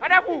Adabu.